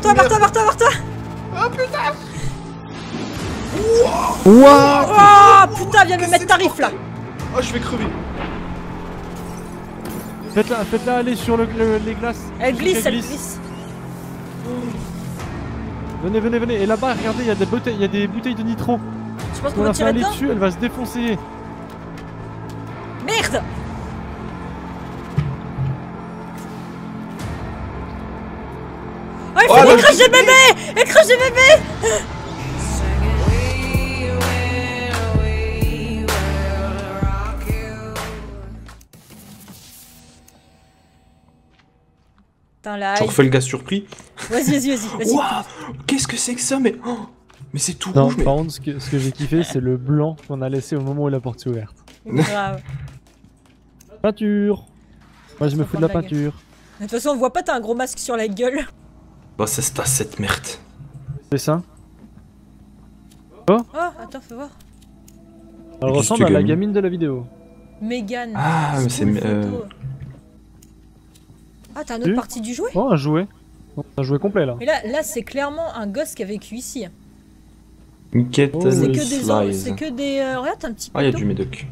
Barre-toi, barre-toi, barre-toi, barre-toi. Oh putain. Wouah. Oh putain, viens me mettre tarif là. Oh, je vais crever. Faites-la aller sur les glaces. Elle glisse. Venez, venez, venez. Et là-bas, regardez, il y a des bouteilles de nitro. Je pense qu'on va tirer dedans. Dessus, elle va se défoncer. Merde. Oh, elle crache des bébés. Elle crache des bébés. J'en refais le gaz surpris. Vas-y. Waouh, qu'est-ce que c'est que ça? Mais oh, mais c'est tout rouge. Par contre, ce que j'ai kiffé, c'est le blanc qu'on a laissé au moment où la porte s'est ouverte. Grave. Peinture. Moi, je me fous de la peinture. De toute façon, on voit pas, t'as un gros masque sur la gueule. Bah, ça se passe cette merde. C'est ça. Oh, attends, fais voir. Elle ressemble à la gamine de la vidéo. Megan. Ah, mais c'est... Ah, t'as une autre partie du jouet? Oh, un jouet. Un jouet complet là. Mais là c'est clairement un gosse qui a vécu ici. Une quête. Oh, c'est que des. Regarde, un petit peu. Ah, y'a du médoc.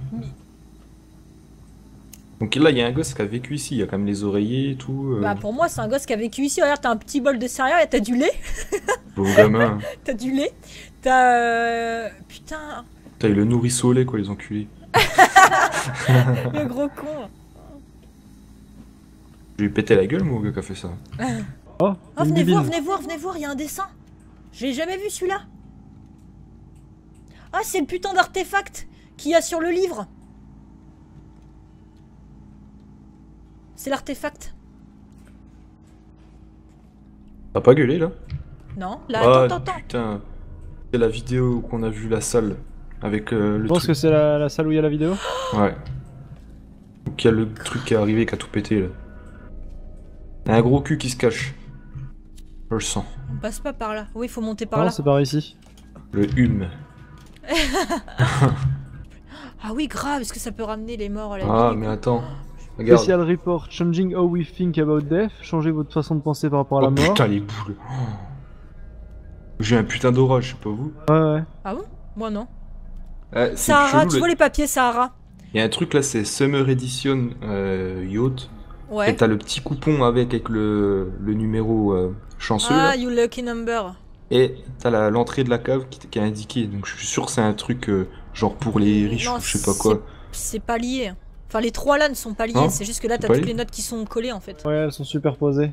Donc là, il y a un gosse qui a vécu ici. Il y a quand même les oreillers et tout. Bah, pour moi, c'est un gosse qui a vécu ici. Regarde, t'as un petit bol de céréales et t'as du lait. Beau gamin. T'as du lait. T'as. Putain. T'as eu le nourrisseau au lait, quoi, les enculés. Le gros con. Je lui ai pété la gueule, mon gars, qui a fait ça. Oh, venez voir, il y a un dessin. J'ai jamais vu celui-là. Ah, c'est le putain d'artefact qu'il y a sur le livre. C'est l'artefact. T'as pas gueulé, là? Non, là, attends. Putain, c'est la vidéo qu'on a vu, la salle. Avec le truc. Je pense que c'est la salle où il y a la vidéo. Ouais. Donc, il y a le truc qui est arrivé, qui a tout pété, là. Il y a un gros cul qui se cache. Je le sens. On passe pas par là. Oui, il faut monter par là. Non, c'est par ici. Le hume. Ah oui, grave. Est-ce que ça peut ramener les morts à la vie? Ah, mais attends. Regarde. Special report. Changing how we think about death. Changez votre façon de penser par rapport à la mort. Putain, les boules. J'ai un putain d'orage, je sais pas vous. Ouais. Ah bon? Moi non. Sahara, tu vois les papiers, Sahara? Il y a un truc là, c'est Summer Edition Yacht. Ouais. Et t'as le petit coupon avec le numéro chanceux. Ah, là. You lucky number. Et t'as l'entrée de la cave qui est indiquée. Donc je suis sûr que c'est un truc genre pour les riches ou je sais pas quoi. C'est pas lié. Enfin, les trois là ne sont pas liés. C'est juste que là t'as toutes les notes qui sont collées en fait. Ouais, elles sont superposées.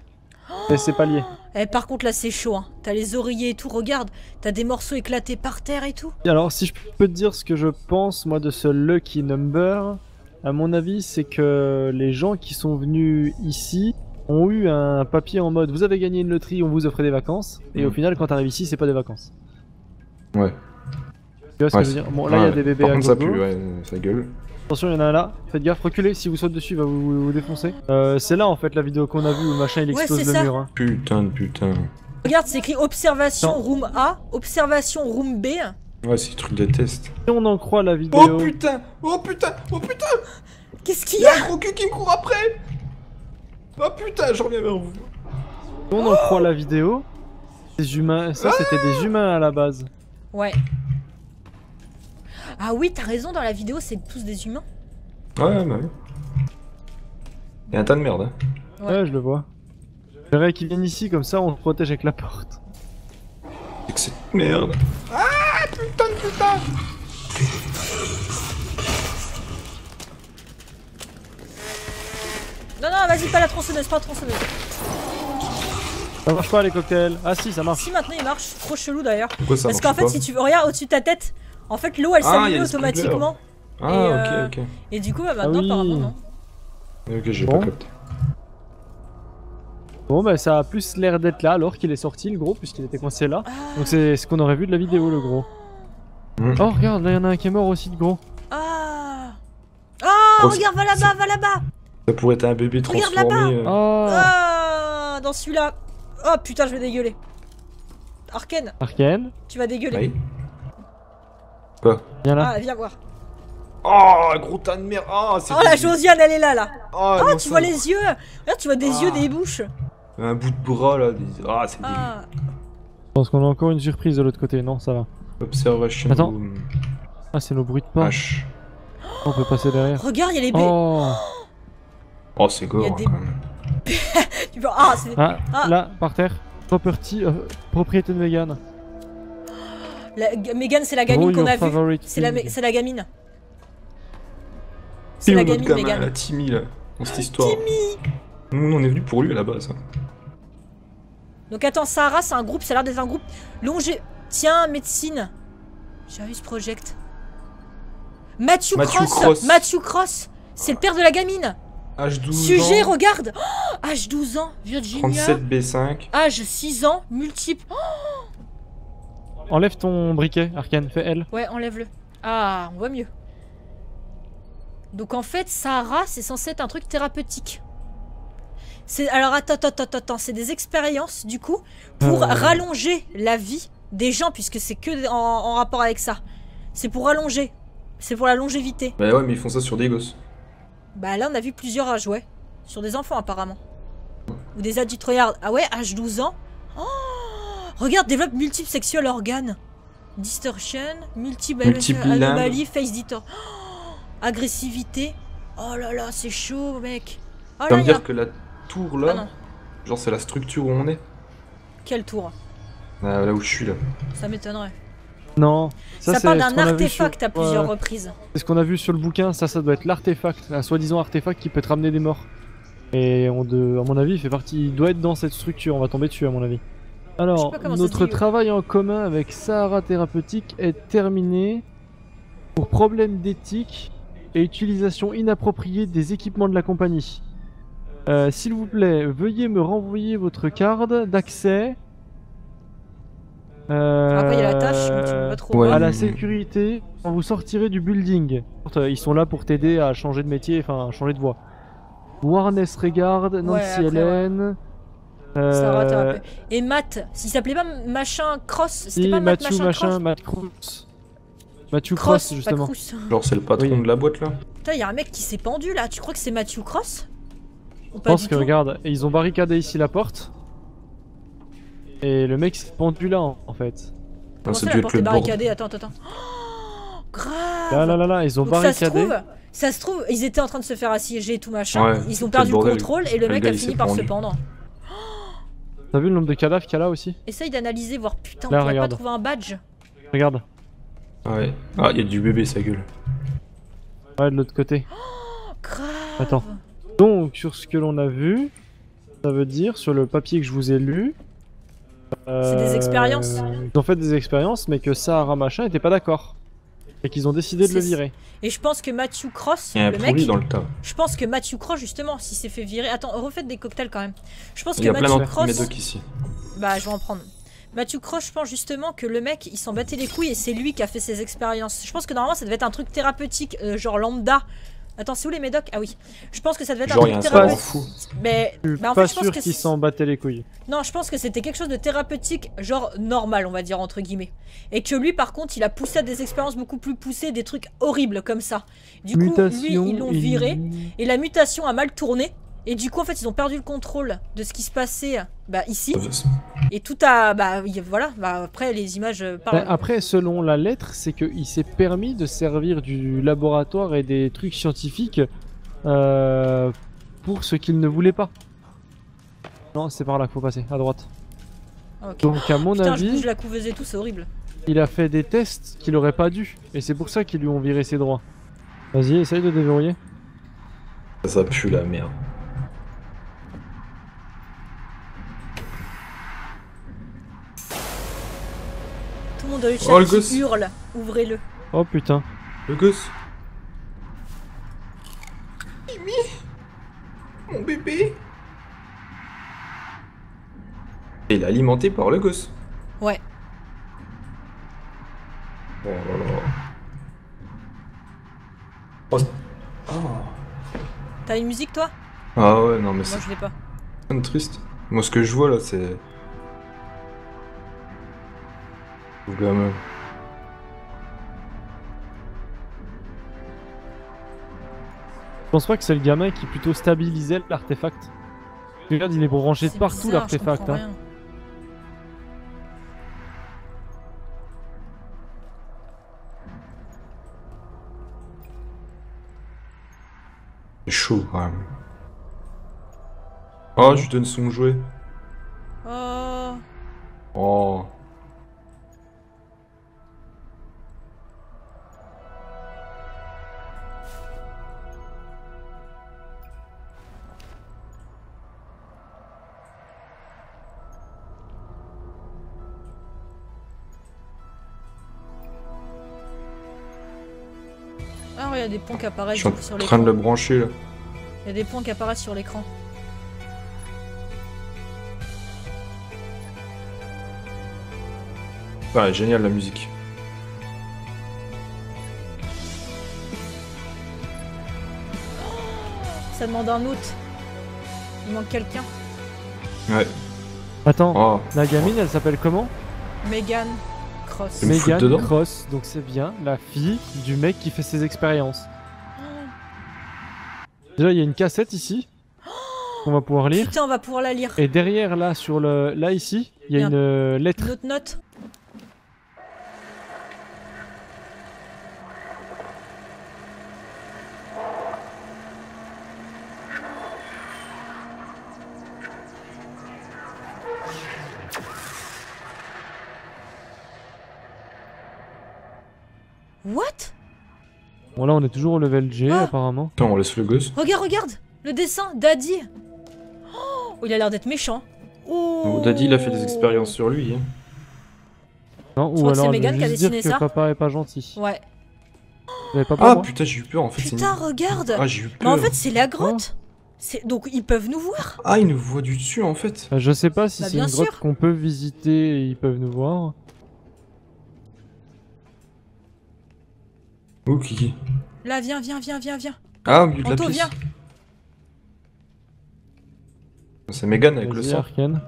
Mais c'est pas lié. Eh, par contre, là c'est chaud. Hein. T'as les oreillers et tout. Regarde, t'as des morceaux éclatés par terre et tout. Alors, si je peux te dire ce que je pense, moi, de ce lucky number. À mon avis, c'est que les gens qui sont venus ici ont eu un papier en mode vous avez gagné une loterie, on vous offre des vacances, et au final, quand t'arrives ici, c'est pas des vacances. Ouais. Tu vois ce que je veux dire? Bon, là, il y a des bébés. Par contre, ça pue, ouais, ça gueule. Attention, il y en a un là, faites gaffe, reculez, si vous sautez dessus, il va vous défoncer. C'est là en fait la vidéo qu'on a vue où le machin il explose le mur. Hein. Putain. Regarde, c'est écrit observation room A, observation room B. Ouais, c'est le truc de test. Si on en croit la vidéo... Oh putain. Qu'est-ce qu'il y a? Il y a un gros cul qui me court après. Oh putain, je reviens vers vous. Si on en croit la vidéo, ces humains... Ça, c'était des humains à la base. Ouais. Ah oui, t'as raison, dans la vidéo, c'est tous des humains. Ouais, bah oui. Il y a un tas de merde, hein. Ouais, je le vois. J'aimerais qu'ils viennent ici, comme ça, on se protège avec la porte. C'est que cette merde... Ah putain. Non, vas-y, pas la tronçonneuse. Ça marche pas les cocktails. Ah si, ça marche. Si, maintenant il marche, trop chelou d'ailleurs. Parce qu'en fait, si tu regardes au-dessus de ta tête, en fait l'eau elle s'allume automatiquement. Ah ok. Et du coup, bah maintenant apparemment non. Ok, j'ai pas capté. Bon bah ça a plus l'air d'être là alors qu'il est sorti le gros puisqu'il était coincé là. Donc c'est ce qu'on aurait vu de la vidéo le gros. Oh regarde, là il y en a un qui est mort aussi de gros. Oh regarde, va là-bas. Ça pourrait être un bébé transformé. Regarde là-bas. Dans celui-là. Oh putain, je vais dégueuler. Arkane, tu vas dégueuler. Quoi? Viens là. Ah viens voir. Oh gros tas de merde. Oh la Josiane elle est là. Oh tu vois les yeux. Regarde, tu vois des yeux, des bouches. Un bout de bras là, des... Ah, c'est débile. Je pense qu'on a encore une surprise de l'autre côté, non ça va. Observation. Attends. Ah, c'est nos bruits de pas. H. On peut passer derrière. Regarde, il y a les baies. Oh, c'est gore quand même. Ah, c'est des... Là, par terre. Property, propriété de Megan. Megan, c'est la gamine qu'on a vue. C'est la gamine. C'est la gamine, Megan. La Timmy, là, dans cette histoire. Timmy. Nous, on est venu pour lui à la base. Donc attends, Sahara, c'est un groupe, ça a l'air d'être un groupe. Longé... Tiens, médecine. J'ai vu ce project. Matthew Cross. Matthew Cross, c'est le père de la gamine. H12 ans. Regarde. Oh, H12 ans, Virginia. 37B5. Âge 6 ans, multiple. Oh. Enlève ton briquet, Arkane, fais L. Ouais, enlève-le. Ah, on voit mieux. Donc en fait, Sahara, c'est censé être un truc thérapeutique. Alors attends, c'est des expériences du coup pour rallonger la vie des gens puisque c'est que en rapport avec ça. C'est pour rallonger, c'est pour la longévité. Bah ouais mais ils font ça sur des gosses. Bah là on a vu plusieurs âges ouais, sur des enfants apparemment. Ou des adultes, regarde, ah ouais âge 12 ans. Oh, regarde développe multiple sexual organ. Distortion, multiple anomalie, face distort. Oh, agressivité, oh là là c'est chaud mec. Oh, ça veut dire que la... tour là, genre c'est la structure où on est. Quelle tour? Là où je suis là. Ça m'étonnerait. Non. Ça parle d'un artefact à plusieurs reprises. C'est ce qu'on a vu sur le bouquin, ça doit être l'artefact, un soi-disant artefact qui peut te ramener des morts. Et à mon avis, il fait partie, il doit être dans cette structure, on va tomber dessus à mon avis. Alors, notre travail en commun avec Sahara Thérapeutique est terminé pour problème d'éthique et utilisation inappropriée des équipements de la compagnie. S'il vous plaît, veuillez me renvoyer votre carte d'accès après, il y a la tâche, mais tu peux pas trop à la sécurité quand vous sortirez du building. Ils sont là pour t'aider à changer de métier, enfin changer de voie. Warness Regard, Nancy Hélène. Sarah, et Matt, s'il s'appelait pas machin Cross, c'était pas Matt machin Cross. Matthew Cross, justement. Genre, c'est le patron de la boîte là. Putain, il y a un mec qui s'est pendu là, tu crois que c'est Matthew Cross? Je pense que regarde, ils ont barricadé ici la porte. Et le mec s'est pendu là en fait. Comment ça, la porte est barricadée? Attends. Oh, grave. Là, ils ont barricadé. Ça se trouve, ils étaient en train de se faire assiéger et tout machin. Ouais, ils ont perdu le contrôle et le mec a fini par se pendre. T'as vu le nombre de cadavres qu'il y a là aussi? Essaye d'analyser, voir putain, on pourrait pas trouver un badge. Regarde. Ouais. Ah, il y a du bébé, sa gueule. Ouais, de l'autre côté. Oh, grave. Attends. Donc, sur ce que l'on a vu, ça veut dire, sur le papier que je vous ai lu... c'est des expériences. Ils ont fait des expériences, mais que Sahara machin n'était pas d'accord. Et qu'ils ont décidé de le virer. Et je pense que Matthew Cross, le mec... dans le tas. Je pense que Matthew Cross, justement, s'il s'est fait virer... Attends, refaites des cocktails quand même. Je pense que Matthew Cross... Ici. Bah, je vais en prendre. Matthew Cross, je pense justement que le mec, il s'en battait les couilles et c'est lui qui a fait ses expériences. Je pense que normalement, ça devait être un truc thérapeutique, genre lambda. Attends, c'est où les médocs? Ah oui. Je pense que ça devait être un truc thérapeutique. Mais en fait, je pense qu'ils s'en battaient les couilles. Non, je pense que c'était quelque chose de thérapeutique, genre normal, on va dire, entre guillemets. Et que lui, par contre, il a poussé à des expériences beaucoup plus poussées, des trucs horribles comme ça. Du coup, lui, ils l'ont viré. Et la mutation a mal tourné. Et du coup, en fait, ils ont perdu le contrôle de ce qui se passait ici. Et tout a... après, les images parlent. Après, selon la lettre, c'est qu'il s'est permis de servir du laboratoire et des trucs scientifiques pour ce qu'il ne voulait pas. Non, c'est par là qu'il faut passer, à droite. Okay. Donc, à mon avis... Putain, je la couveuse et tout, c'est horrible. Il a fait des tests qu'il n'aurait pas dû. Et c'est pour ça qu'ils lui ont viré ses droits. Vas-y, essaye de déverrouiller. Ça pue la merde. De oh le gosse hurle, ouvrez-le. Oh putain. Le gosse. Timmy. Mon bébé. Il est alimenté par le gosse. Ouais. Oh là là. T'as une musique toi? Ah ouais non mais c'est... Moi je l'ai pas. C'est triste. Moi ce que je vois là c'est... Gamin. Je pense pas que c'est le gamin qui plutôt stabilisait l'artefact. Regarde, il est branché de partout l'artefact. Hein. C'est chaud quand même. Oh, je lui donne son jouet. Oh. Oh. Ah ouais, il y a des ponts qui apparaissent sur l'écran. Je suis en train de le brancher là. Il y a des ponts qui apparaissent sur l'écran. Ah, génial la musique. Ça demande un hôte. Il manque quelqu'un. Ouais. Attends, oh. La gamine elle s'appelle comment? Megan Cross. Megan Cross, donc c'est bien la fille du mec qui fait ses expériences. Déjà il y a une cassette ici. On va pouvoir lire. Putain, on va pouvoir la lire. Et derrière là, sur le, là ici, il y a une lettre. Une autre note. What? Bon là on est toujours au level G apparemment. Attends, on laisse le gosse. Regarde, regarde le dessin, Daddy. Oh, il a l'air d'être méchant. Oh, Daddy il a fait des expériences sur lui. Hein. Non, ou alors c'est Megan qui a dessiné ça. Papa est pas gentil. Ouais. Pas ah putain, j'ai eu peur en fait. Putain, regarde. Ah, j'ai eu peur. Mais en fait c'est la grotte. Donc ils peuvent nous voir. Ah, ils nous voient du dessus en fait. Bah, je sais pas si c'est une grotte qu'on peut visiter et ils peuvent nous voir. Ok. Là, viens, viens, viens, viens, viens. Ah, au milieu de la pièce. C'est Megan avec le sang. Arkane.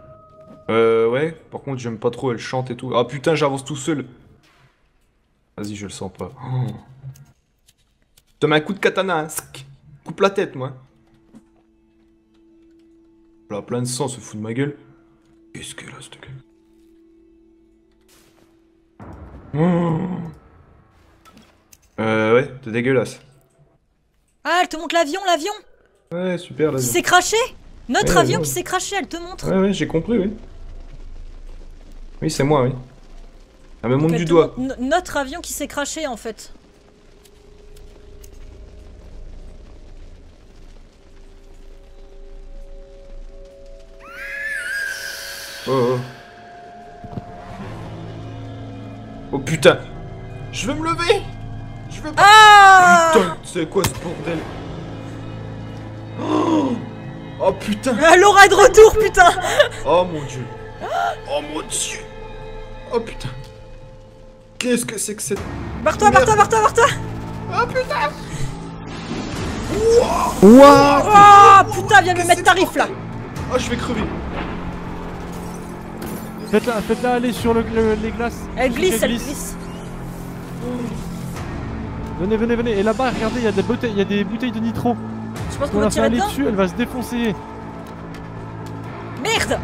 Ouais. Par contre, j'aime pas trop, elle chante et tout. Ah putain, j'avance tout seul. Vas-y, je le sens pas. Oh. Je te mets un coup de katana, hein. Coupe la tête, moi. Là, plein de sang, se fout de ma gueule. Qu'est-ce que là, cette gueule. Oh. Ouais, t'es dégueulasse. Ah, elle te montre l'avion, l'avion. Ouais, super l'avion. Qui s'est craché. Notre avion qui s'est craché, elle te montre. Ouais, ouais, j'ai compris, oui. Oui, c'est moi, oui. Elle me montre du doigt. Notre avion qui s'est craché, en fait. Oh, oh. Oh, putain. Je veux me lever. Ah putain, c'est quoi ce bordel? Oh, oh putain. Laura est de retour, putain. Oh mon dieu. Oh mon dieu. Oh putain. Qu'est-ce que c'est que cette... Barre-toi, barre-toi, barre-toi, barre-toi. Oh putain. Wow. Wow. Oh putain, viens me mettre tarif là. Oh, je vais crever. Faites-la aller sur les glaces. Elle glisse, elle glisse. Venez, venez, venez. Et là-bas, regardez, il y a des bouteilles, il y a des bouteilles de nitro. Je pense qu'on va tirer dedans. Dessus, elle va se défoncer. Merde.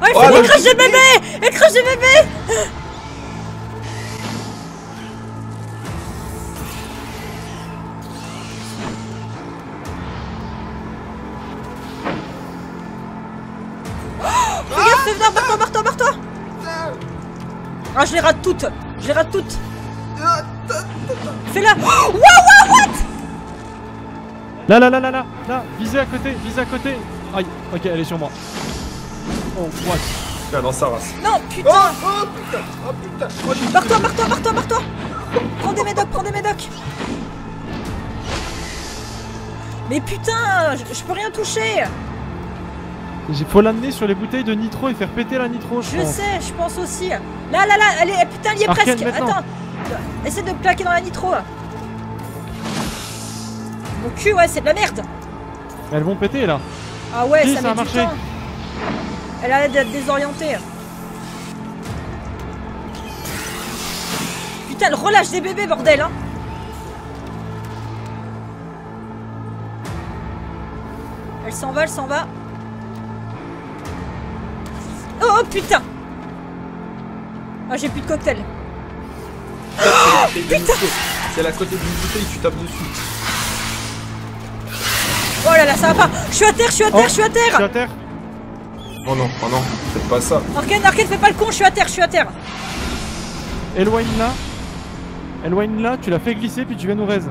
Oh, elle fait des crashs de bébé. Elle crache de bébé. Ah, je les rate toutes! Je les rate toutes! Fais-la! Waouh, waouh, what? Là, là, là, là, là! Là! Visez à côté! Visez à côté! Aïe! Ok, elle est sur moi! Oh, what? Putain, dans sa race! Non, putain! Oh, oh putain! Oh putain! Oh, barre-toi, barre-toi, barre-toi, barre-toi! Prends des médocs, prends des médocs! Mais putain! Je peux rien toucher! Faut l'amener sur les bouteilles de nitro et faire péter la nitro, je pense. Je sais, je pense aussi. Là, là, là, allez, putain, il y est presque. Attends, essaie de plaquer dans la nitro. Mon cul, ouais, c'est de la merde. Elles vont péter, là. Ah ouais, ça a marché. Elle a l'air d'être désorientée. Putain, elle relâche des bébés, bordel, hein. Elle s'envole, s'en va. Oh putain! Ah, j'ai plus de cocktail. Oh, putain! C'est la côté d'une bouteille, tu tapes dessus. Oh là là, ça va pas! Je suis à terre, je suis à terre, je suis à terre! Je suis à terre! Oh non, oh non, faites pas ça. Arkane, Arkane, fais pas le con, je suis à terre, je suis à terre. Éloigne là. Éloigne là, tu l'as fait glisser puis tu viens nous raise.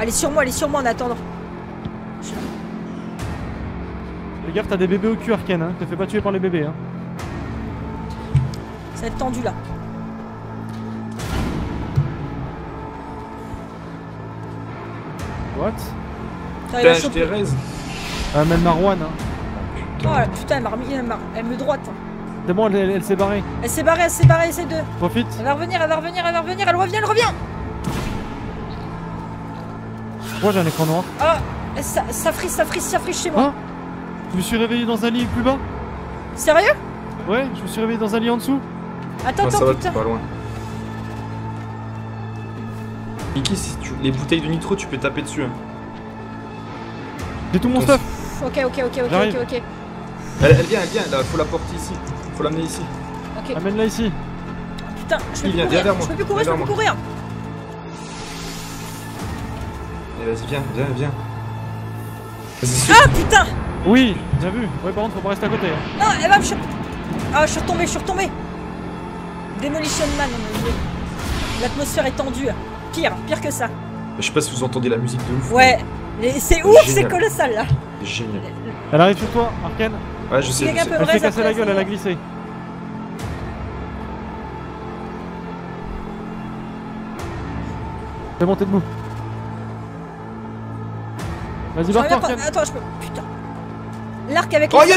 Allez sur moi en attendant. Fais gaffe, t'as des bébés au cul, Arkane, hein. Te fais pas tuer par les bébés, hein. Ça va être tendu là. What? Je t'ai raise. Même Marouane, hein. Oh la putain, elle m'a remis, elle me droite. Hein. C'est bon, elle s'est barrée. Elle s'est barrée, elle s'est barrée, c'est deux. Profite. Elle va revenir, elle va revenir, elle va revenir, elle revient, elle revient. Pourquoi j'ai un écran noir? Ah, ça frise, ça frise, ça frise chez moi. Ah, je me suis réveillé dans un lit plus bas. Sérieux? Ouais, je me suis réveillé dans un lit en dessous. Attends, attends, bah, putain. Pas loin. Mickey, si tu... les bouteilles de nitro, tu peux taper dessus. Hein. J'ai tout mon stuff. Ok, ok, ok, ok, ok. Elle vient, elle vient. Là, faut la porter ici. Faut l'amener ici. Ok. Amène-la ici. Putain, je peux plus courir. Je peux plus courir, je peux plus courir. Vas-y, viens, viens, viens. Ah putain! Oui, bien vu. Ouais, par contre, faut pas rester à côté. Hein. Non, elle va me choper. Ah, je suis retombé, je suis retombé. Demolition Man, on a joué. L'atmosphère est tendue. Pire, pire que ça. Je sais pas si vous entendez la musique de ouf. Ouais. C'est ouf, c'est colossal là. Génial. Elle arrive sur toi, Arkane. Ouais, je sais. Elle s'est cassée la gueule, elle a glissé. Fais monter debout. Vas-y, barre-toi, Arkane. Attends, je peux. Putain. L'arc avec les... Oh yeah!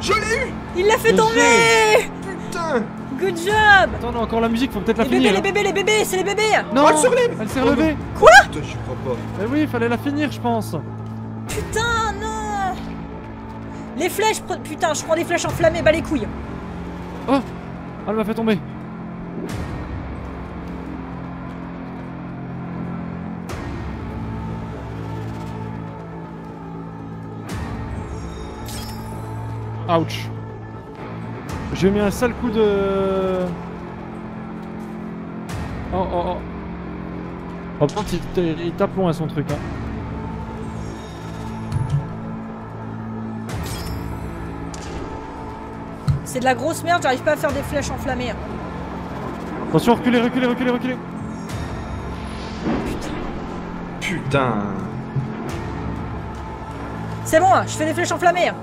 Je l'ai eu! Il l'a fait tomber! Putain! Good job! Attends, on a encore la musique, faut peut-être la finir. Les bébés, les bébés, les bébés, c'est les bébés! Non, elle se relève! Elle s'est relevée! Quoi? Putain, je crois pas. Eh oui, il fallait la finir, je pense. Putain, non! Les flèches, putain, je prends des flèches enflammées, bas les couilles. Oh! Elle m'a fait tomber. Ouch! J'ai mis un sale coup de... Oh oh oh. Oh putain, il tape loin à son truc, hein. C'est de la grosse merde, j'arrive pas à faire des flèches enflammées. Hein. Attention, reculez, reculez, reculez, reculez. Putain. Putain. C'est bon, hein, je fais des flèches enflammées. Hein.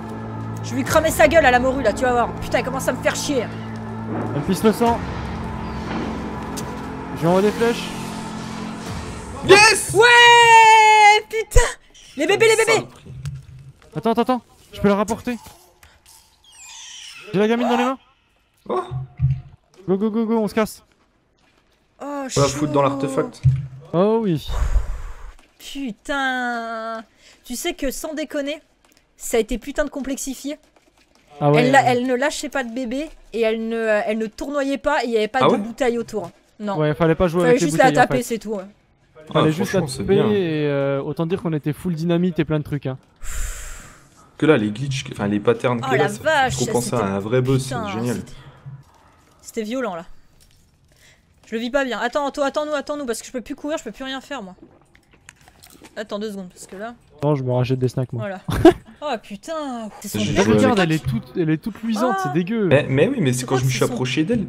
Je vais lui cramer sa gueule à la morue là, tu vas voir. Putain, elle commence à me faire chier. Elle pisse le sang. Je lui envoie des flèches. Yes! Ouais! Putain! Les bébés, les bébés! Attends, attends, attends. Je peux la rapporter. J'ai la gamine dans les mains. Oh. Go, go, go, go, on se casse. Oh, je suis. On va foutre dans l'artefact. Oh oui. Putain. Tu sais que sans déconner. Ça a été putain de complexifié. Ah ouais, elle ne lâchait pas de bébé et elle ne tournoyait pas et il n'y avait pas de bouteille autour. Non. Ouais, fallait pas jouer avec les bouteilles. Fallait juste la taper, c'est tout. Ouais. Fallait juste la taper et autant dire qu'on était full dynamite et plein de trucs. Hein. Que là, les glitches, enfin les patterns que là, vache, ça pense à un vrai boss, c'est génial. C'était violent là. Je le vis pas bien. Attends, attends-nous parce que je peux plus courir, je peux plus rien faire moi. Attends 2 secondes parce que là. Non, je me rachète des snacks moi. Voilà. Oh putain! Regarde, elle est toute luisante, c'est dégueu! Mais oui, mais c'est quand je me suis approché d'elle,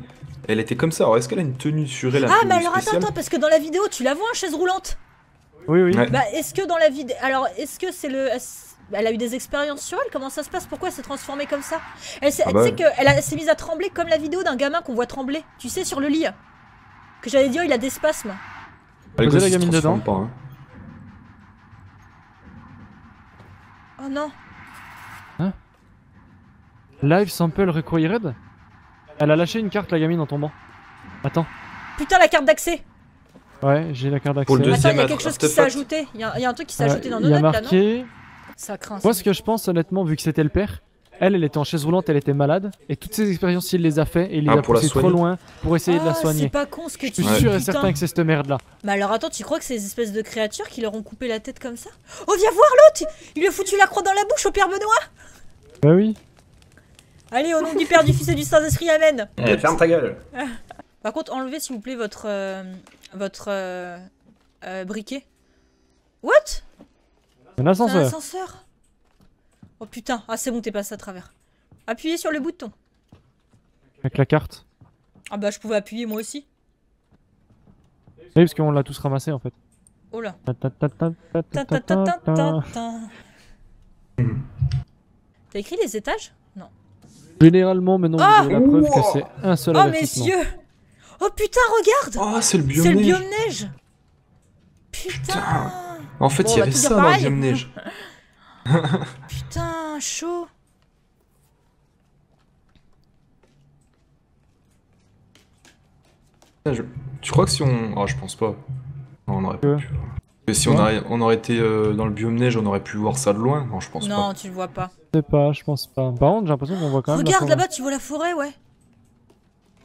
elle était comme ça. Alors est-ce qu'elle a une tenue sur elle? Ah, mais alors attends, attends, parce que dans la vidéo, tu la vois en chaise roulante? Oui, oui. Ouais. Bah, est-ce que dans la vidéo. Alors, est-ce que c'est le. Elle a eu des expériences sur elle? Comment ça se passe? Pourquoi elle s'est transformée comme ça? Elle s'est mise à trembler comme la vidéo d'un gamin qu'on voit trembler, tu sais, sur le lit. Que j'allais dire, il a des spasmes. Elle posait la gamine dedans. Oh non! Hein? Live sample required? Elle a lâché une carte, la gamine, en tombant. Attends. Putain, la carte d'accès! Ouais, j'ai la carte d'accès. Attends, il y a quelque chose qui s'est ajouté. Il y a un truc qui s'est ajouté dans nos notes, là, non? Ça craint. Moi, ce que je pense, honnêtement, vu que c'était le père, Elle était en chaise roulante, elle était malade, et toutes ces expériences, il les a fait et il les a poussées trop loin pour essayer de la soigner. C'est pas con ce que tu dis. Je suis sûr et certain que c'est cette merde là. Mais alors attends, tu crois que ces espèces de créatures qui leur ont coupé la tête comme ça? Oh, viens voir l'autre! Il lui a foutu la croix dans la bouche au père Benoît! Bah oui. Allez, au nom du Père, du Fils et du Saint-Esprit, amen! Ferme ta gueule! Par contre, enlevez s'il vous plaît votre. Briquet. What? Un ascenseur! Un ascenseur! Oh putain, ah c'est bon, t'es passé à travers. Appuyez sur le bouton. Avec la carte. Ah bah je pouvais appuyer moi aussi. Oui, parce qu'on l'a tous ramassé en fait. Oh là. T'as écrit les étages? Non. Généralement, mais non, j'ai la preuve que c'est un seul avertissement. Oh mes yeux! Oh putain, regarde! Oh, c'est le biome neige! C'est le biome neige! Putain! En fait, il y avait ça dans le biome neige. Putain, chaud. Tu crois que si on... Ah, je pense pas. Non, on aurait pas pu. Mais si on aurait été dans le biome neige, on aurait pu voir ça de loin. Non, je pense pas. Non, tu le vois pas. Je sais pas, je pense pas. Par contre, j'ai l'impression qu'on voit quand même. Regarde là-bas, tu vois la forêt, ouais.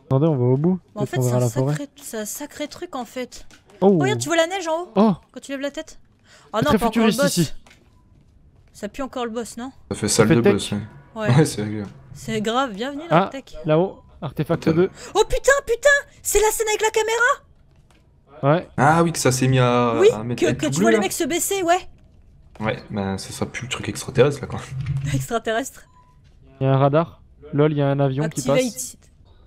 Attendez, on va au bout. En fait, c'est un sacré truc en fait. Oh, regarde, tu vois la neige en haut quand tu lèves la tête. Oh non, pas encore le boss. Ça pue encore le boss, non? Ça fait salle de boss, ouais, c'est grave. C'est grave, bienvenue dans la tech. Là-haut, artefact 2. Oh putain, c'est la scène avec la caméra. Ouais. Ah oui, que ça s'est mis à... Oui, que tu vois les mecs se baisser, ouais. Ouais, bah ça sera plus le truc extraterrestre, là, quoi. Extraterrestre. Il y a un radar. Lol, il y a un avion qui passe.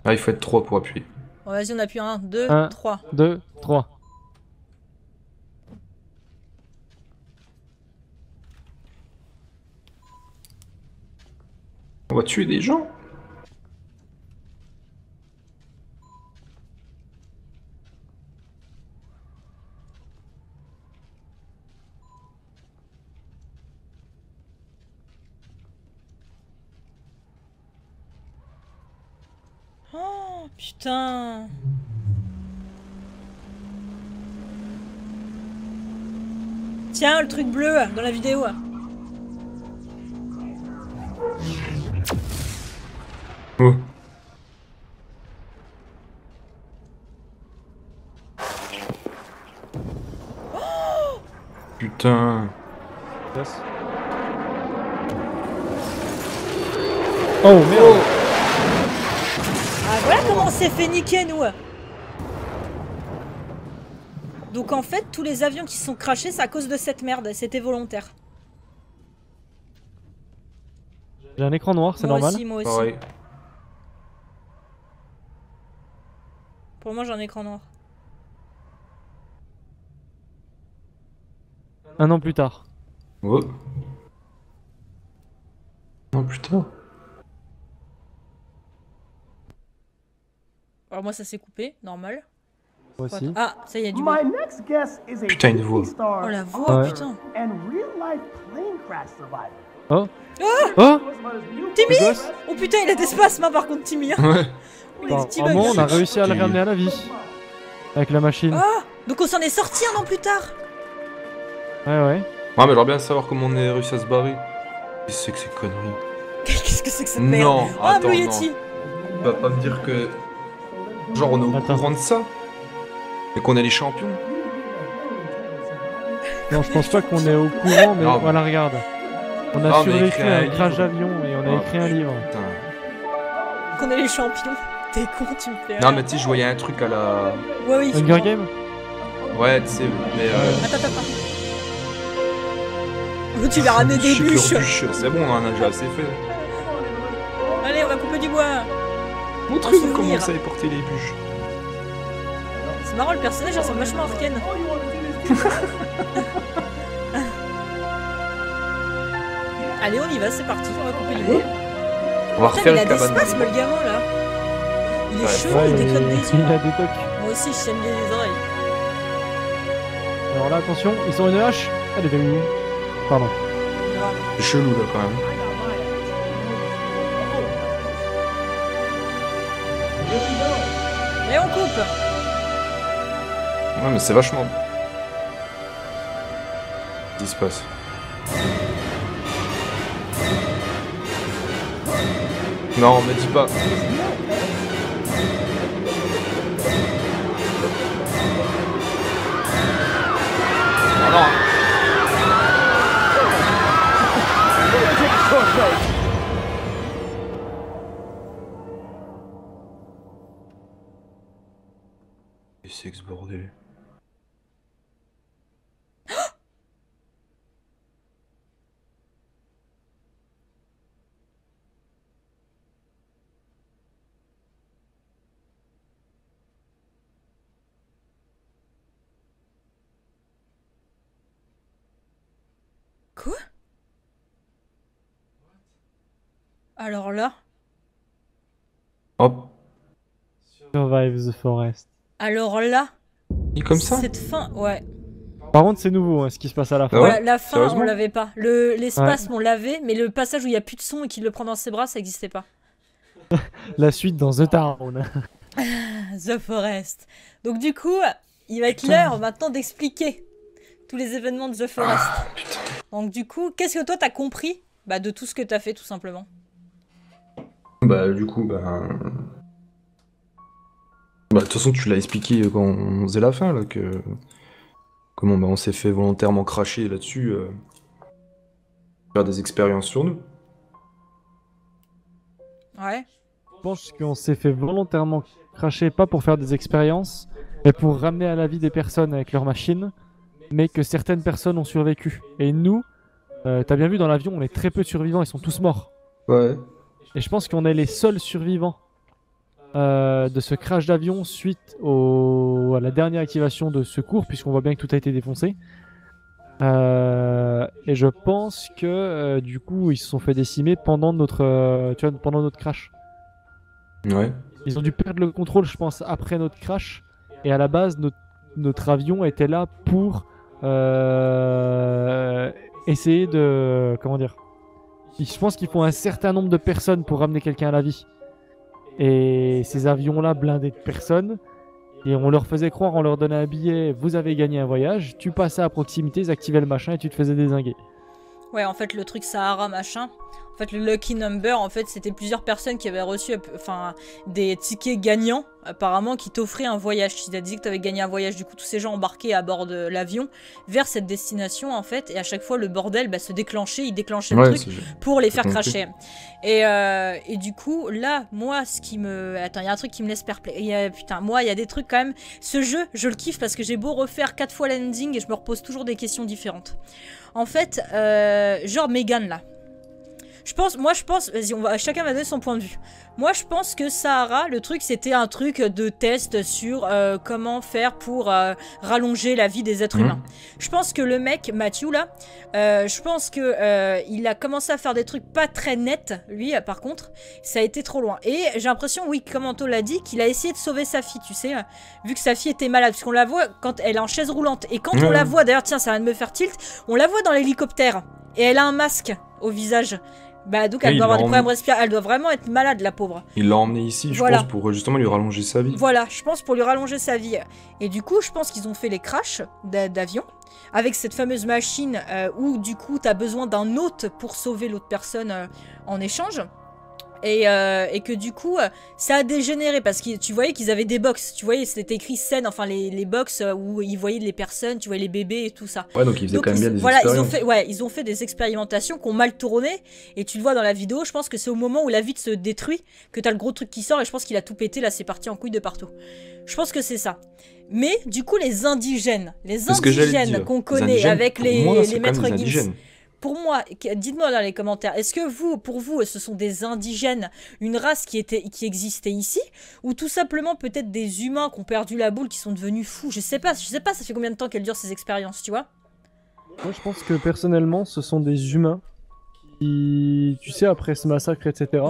Ah, il faut être 3 pour appuyer. Bon, vas-y, on appuie 1, 2, 3. 2, 3. On va tuer des gens. Oh putain. Tiens, le truc bleu dans la vidéo. Oh. Oh putain. Oh merde. Ah voilà comment on s'est fait niquer nous. Donc en fait tous les avions qui sont crashés c'est à cause de cette merde, c'était volontaire. J'ai un écran noir, c'est normal. Moi aussi, pareil. Pour moi, j'ai un écran noir. Un an plus tard. Oh. Un an plus tard. Alors moi, ça s'est coupé, normal. Moi aussi. Ah, ça y a du bruit. Putain, une voix. Oh la voix, putain. Oh. Oh. Timmy. Oh putain, il a des spasmes, par contre, Timmy. Ouais. Apparemment, on a réussi à le ramener à la vie avec la machine. Oh, donc on s'en est sorti un an plus tard. Ouais. Ouais, mais j'aimerais bien savoir comment on est réussi à se barrer. Qu'est-ce que c'est que ces conneries? Qu'est-ce que c'est que cette merde? Non, attends, non. Tu vas pas me dire que genre on est au courant de ça et qu'on est les champions? Non, je pense pas qu'on est au courant, mais voilà, regarde. On a survécu à un crash d'avion et on a écrit un livre. Qu'on est les champions. T'es con, tu me fais. Non, mais tu sais, je voyais un truc à la. Ouais, oui. Hunger Game? Ouais, tu sais, mais. Attends. Tu l'as ramené des bûches. C'est bon, on en a déjà assez fait. Allez, on va couper du bois. Montre-nous comment ça est porté les bûches. C'est marrant, le personnage ressemble vachement à Arkane. Allez, on y va, c'est parti, on va couper du bois. On va refaire le cabane. Le gamin là. Il est chaud, il déconne des yeux. Moi aussi, je tiens bien les oreilles. Alors là, attention, ils ont une hache. Elle est démunie. Pardon. C'est chelou là quand même. Et on coupe. Ouais, mais c'est vachement. Qu'est-ce qui se passe? Non, me dis pas. C'est que ce bordel. Quoi ? Alors là ? Hop. Survive the Forest. Alors là, et comme ça. Cette fin, ouais. Par contre, c'est nouveau hein, ce qui se passe à la fin. Ouais, la fin, on l'avait pas. L'espace, on l'avait, mais le passage où il n'y a plus de son et qu'il le prend dans ses bras, ça n'existait pas. La suite dans The Town. The Forest. Donc, du coup, il va être l'heure maintenant d'expliquer tous les événements de The Forest. Ah, donc, du coup, qu'est-ce que toi t'as compris de tout ce que t'as fait, tout simplement? Bah, du coup, de toute façon, tu l'as expliqué quand on faisait la fin, là, que... Comment on s'est fait volontairement cracher là-dessus, faire des expériences sur nous. Ouais. Je pense qu'on s'est fait volontairement cracher, pas pour faire des expériences, mais pour ramener à la vie des personnes avec leurs machines, mais que certaines personnes ont survécu. Et nous, t'as bien vu, dans l'avion, on est très peu de survivants, ils sont tous morts. Ouais. Et je pense qu'on est les seuls survivants. De ce crash d'avion suite à la dernière activation de secours, puisqu'on voit bien que tout a été défoncé. Et je pense que du coup ils se sont fait décimer pendant notre, tu vois, pendant notre crash. Ouais. Ils ont dû perdre le contrôle, je pense, après notre crash. Et à la base, notre avion était là pour essayer de, comment dire. Je pense qu'il faut un certain nombre de personnes pour ramener quelqu'un à la vie. Et ces avions-là blindés de personnes, et on leur faisait croire, on leur donnait un billet, vous avez gagné un voyage, tu passais à proximité, ils activaient le machin et tu te faisais dézinguer. Ouais, en fait, le truc Sahara machin, en fait, le lucky number, en fait, c'était plusieurs personnes qui avaient reçu des tickets gagnants, apparemment, qui t'offraient un voyage. Ils t'avaient dit que t'avais gagné un voyage, du coup, tous ces gens embarqués à bord de l'avion vers cette destination, en fait, et à chaque fois, le bordel se déclenchait, ils déclenchaient le truc pour les faire cracher. Et du coup, là, moi, ce qui me... Attends, il y a un truc qui me laisse perplexe. Putain, moi, il y a des trucs quand même... Ce jeu, je le kiffe parce que j'ai beau refaire 4 fois l'ending et je me repose toujours des questions différentes. En fait, genre Megan, là. Moi je pense, vas-y, chacun va donner son point de vue. Moi je pense que Sahara, le truc c'était un truc de test sur comment faire pour rallonger la vie des êtres humains. Je pense que le mec, Matthew là, je pense qu'il a commencé à faire des trucs pas très nets, lui par contre, ça a été trop loin. Et j'ai l'impression, oui, comme Anto l'a dit, qu'il a essayé de sauver sa fille, tu sais, vu que sa fille était malade, parce qu'on la voit quand elle est en chaise roulante. Et quand on la voit, d'ailleurs tiens ça vient de me faire tilt, on la voit dans l'hélicoptère et elle a un masque au visage. Bah donc elle doit avoir des problèmes respiratoires, elle doit vraiment être malade la pauvre. Il l'a emmenée ici, je pense, pour justement lui rallonger sa vie. Voilà, je pense pour lui rallonger sa vie. Et du coup, je pense qu'ils ont fait les crashs d'avions avec cette fameuse machine où du coup t'as besoin d'un hôte pour sauver l'autre personne en échange. Et que du coup, ça a dégénéré parce que tu voyais qu'ils avaient des box. Tu voyais, c'était écrit scène, enfin les box où ils voyaient les personnes, tu voyais les bébés et tout ça. Ouais, donc ils faisaient quand même bien des expériences. Ils ont fait des expérimentations qui ont mal tourné. Et tu le vois dans la vidéo, je pense que c'est au moment où la vie se détruit que t'as le gros truc qui sort et je pense qu'il a tout pété. Là, c'est parti en couille de partout. Je pense que c'est ça. Mais du coup, les indigènes qu'on connaît avec les maîtres Gims. Pour moi, dites-moi dans les commentaires, est-ce que vous, pour vous, ce sont des indigènes, une race qui existait ici, ou tout simplement peut-être des humains qui ont perdu la boule, qui sont devenus fous? Je sais pas, ça fait combien de temps qu'elles durent ces expériences, tu vois? Moi, je pense que personnellement, ce sont des humains qui, tu sais, après ce massacre, etc.,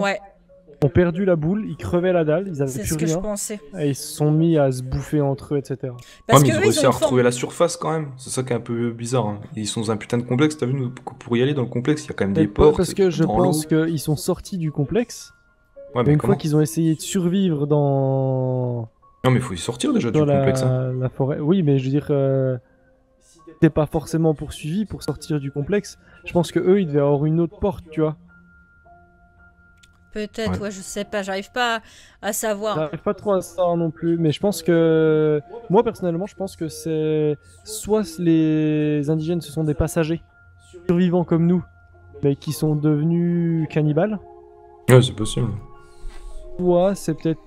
ont perdu la boule, ils crevaient la dalle, ils avaient plus rien. C'est ce que je pensais. Et ils se sont mis à se bouffer entre eux, etc. Parce que ils ont réussi à retrouver la surface quand même. C'est ça qui est un peu bizarre. Hein. Ils sont dans un putain de complexe. T'as vu, pour y aller dans le complexe, il y a quand même des portes. Parce que je pense qu'ils sont sortis du complexe. Ouais, mais une fois qu'ils ont essayé de survivre dans... Non, mais il faut y sortir déjà du complexe. Hein. La forêt. Oui, mais je veux dire... t'es pas forcément poursuivi pour sortir du complexe. Je pense que eux, ils devaient avoir une autre porte, tu vois. Peut-être, ouais. Je sais pas, j'arrive pas à savoir. J'arrive pas trop à savoir non plus, mais je pense que... Moi, personnellement, je pense que c'est... Soit les indigènes, ce sont des passagers, survivants comme nous, mais qui sont devenus cannibales. Ouais, c'est possible. Soit c'est peut-être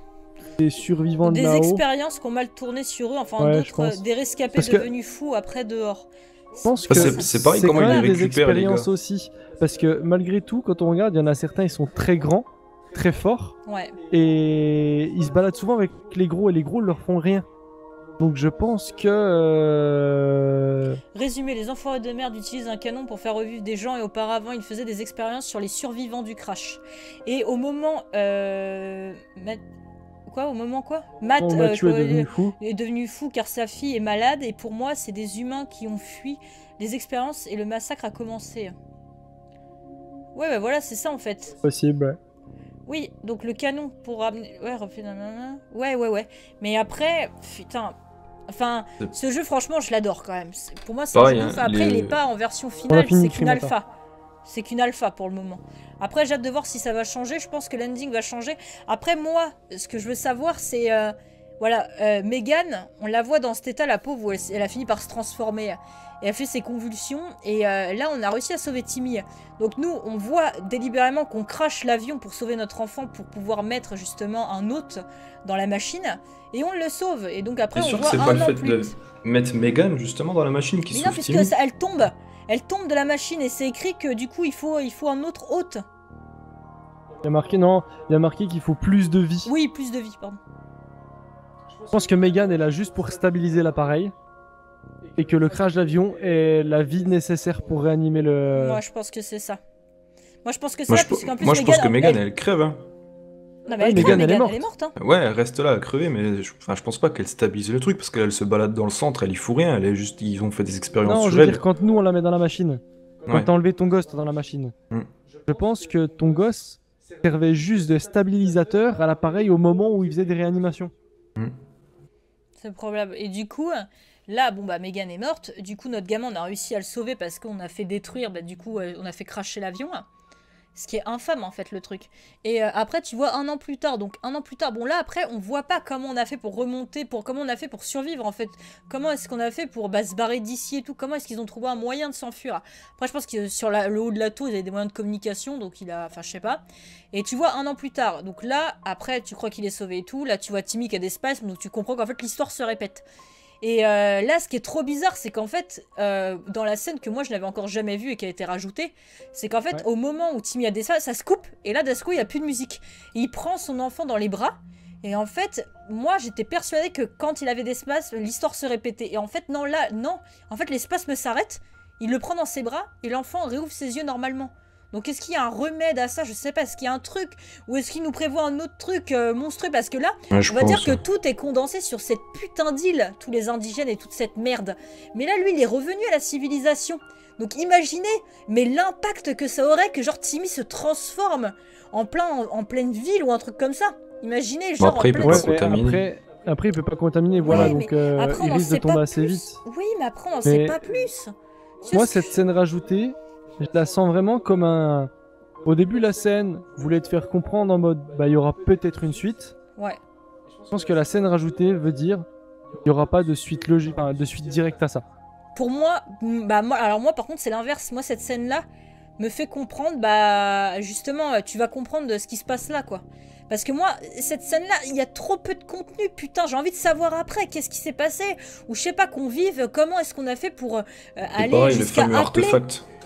des survivants de là-haut. Des expériences qui ont mal tourné sur eux, enfin ouais, d'autres, des rescapés devenus fous après dehors. Je pense que c'est pareil comment ils les récupèrent, les gars. Aussi, parce que malgré tout, quand on regarde, il y en a certains, ils sont très grands, très forts, ouais. Et ils se baladent souvent avec les gros, et les gros ne leur font rien. Donc je pense que... Résumé, les enfoirés de merde utilisent un canon pour faire revivre des gens et auparavant ils faisaient des expériences sur les survivants du crash. Et au moment... Mathieu est devenu fou car sa fille est malade et pour moi c'est des humains qui ont fui les expériences et le massacre a commencé. Ouais bah voilà c'est ça en fait. Possible ouais. Oui, donc le canon pour ramener... Ouais. Mais après, putain... Enfin, ce jeu, franchement, je l'adore quand même. Pour moi, c'est un jeu d'alpha. Après, il n'est pas en version finale, c'est qu'une alpha. C'est qu'une alpha pour le moment. Après, j'ai hâte de voir si ça va changer. Je pense que l'ending va changer. Après, moi, ce que je veux savoir, c'est... voilà, Megan, on la voit dans cet état, la pauvre, où elle a fini par se transformer. Et elle fait ses convulsions. Et là, on a réussi à sauver Timmy. Donc nous, on voit délibérément qu'on crache l'avion pour sauver notre enfant, pour pouvoir mettre justement un hôte dans la machine. Et on le sauve. Et donc après, on voit un an plus. C'est sûr que c'est pas le fait de mettre Megan justement dans la machine qui sauve Timmy. Non, parce qu'elle tombe. Elle tombe de la machine et c'est écrit que du coup, il faut un autre hôte. Il y a marqué, non, il y a marqué qu'il faut plus de vie. Oui, plus de vie, pardon. Je pense que Megan est là juste pour stabiliser l'appareil et que le crash d'avion est la vie nécessaire pour réanimer le... Moi je pense que c'est ça. Moi je pense que c'est ça, parce qu'en plus Megan elle crève hein. Non mais Megan elle est morte hein. Ouais elle reste là à crever mais je pense pas qu'elle stabilise le truc parce qu'elle se balade dans le centre, elle y fout rien, elle est juste... ils ont fait des expériences sur elle. Non je veux dire quand nous on la met dans la machine, quand t'as enlevé ton gosse dans la machine, je pense que ton gosse servait juste de stabilisateur à l'appareil au moment où il faisait des réanimations. C'est probable. Et du coup, là, bon bah Megan est morte. Du coup, notre gamin, on a réussi à le sauver parce qu'on a fait détruire. Bah, du coup, on a fait crasher l'avion. Ce qui est infâme en fait le truc. Et après, tu vois un an plus tard. Donc un an plus tard. Bon là, après, on voit pas comment on a fait pour remonter, comment on a fait pour survivre en fait. Comment est-ce qu'on a fait pour se barrer d'ici et tout. Comment est-ce qu'ils ont trouvé un moyen de s'enfuir. Après, je pense que sur le haut de la tour, ils avaient des moyens de communication. Donc il a, enfin je sais pas. Et tu vois un an plus tard. Donc là, après, tu crois qu'il est sauvé et tout. Là, tu vois Timmy qui a des spasmes. Donc tu comprends qu'en fait l'histoire se répète. Et là, ce qui est trop bizarre, c'est qu'en fait, dans la scène que moi je n'avais encore jamais vue et qui a été rajoutée, c'est qu'en fait, au moment où Timmy a des ça se coupe, et là, d'un coup, il n'y a plus de musique. Et il prend son enfant dans les bras, et en fait, moi j'étais persuadée que quand il avait des spasmes, l'histoire se répétait. Et en fait, non, là, non. En fait, les spasmes s'arrêtent, il le prend dans ses bras, et l'enfant réouvre ses yeux normalement. Donc est-ce qu'il y a un remède à ça? Je sais pas, est-ce qu'il y a un truc? Ou est-ce qu'il nous prévoit un autre truc monstrueux? Parce que là, ouais, on va dire que tout est condensé sur cette putain d'île, tous les indigènes et toute cette merde. Mais là, lui, il est revenu à la civilisation. Donc imaginez, mais l'impact que ça aurait que genre Timmy se transforme en pleine ville ou un truc comme ça. Imaginez, genre bon, après, en pleine... après, il peut pas contaminer, voilà, ouais, donc après, il risque de tomber assez vite. Oui, mais après, on en sait pas plus. Moi, cette scène rajoutée... Je la sens vraiment comme un... Au début, la scène voulait te faire comprendre en mode « bah, il y aura peut-être une suite ». Ouais. Je pense que la scène rajoutée veut dire « il n'y aura pas de suite logique, enfin, de suite directe à ça ». Pour moi, alors moi par contre, c'est l'inverse. Moi, cette scène-là me fait comprendre, bah, justement, tu vas comprendre de ce qui se passe là, quoi. Parce que moi, cette scène-là, il y a trop peu de contenu, putain, j'ai envie de savoir après qu'est-ce qui s'est passé, ou je sais pas, qu'on vive, comment est-ce qu'on a fait pour aller jusqu'à appeler...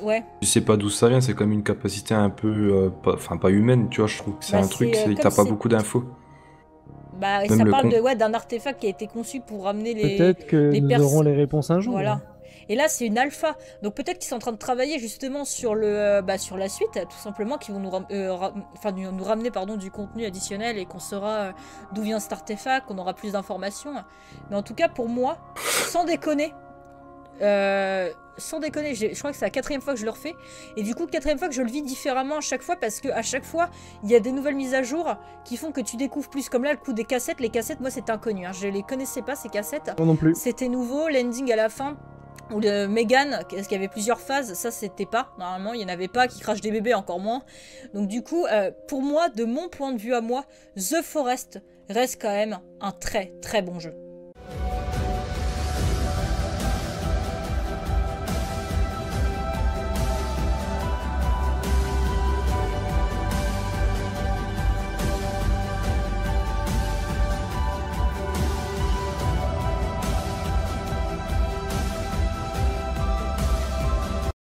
Ouais. Tu sais pas d'où ça vient, c'est comme une capacité un peu, enfin pas humaine, tu vois, je trouve que c'est un truc, t'as pas beaucoup d'infos. Bah, et ça parle d'un artefact qui a été conçu pour ramener les... Peut-être que nous aurons les réponses un jour. Voilà. Et là, c'est une alpha. Donc peut-être qu'ils sont en train de travailler justement sur sur la suite, tout simplement, qu'ils vont nous ramener pardon, du contenu additionnel et qu'on saura d'où vient cet artefact, qu'on aura plus d'informations. Mais en tout cas, pour moi, sans déconner, je crois que c'est la 4e fois que je le refais. Et du coup, 4e fois que je le vis différemment à chaque fois, parce que à chaque fois, il y a des nouvelles mises à jour qui font que tu découvres plus. Comme là, le coup des cassettes. Les cassettes, moi, c'était inconnu. Hein. Je les connaissais pas, ces cassettes. Moi non plus. C'était nouveau. L'ending à la fin. Ou le Megan, parce qu'il y avait plusieurs phases, ça c'était pas. Normalement, il n'y en avait pas, qui crachent des bébés, encore moins. Donc du coup, pour moi, de mon point de vue à moi, The Forest reste quand même un très très bon jeu.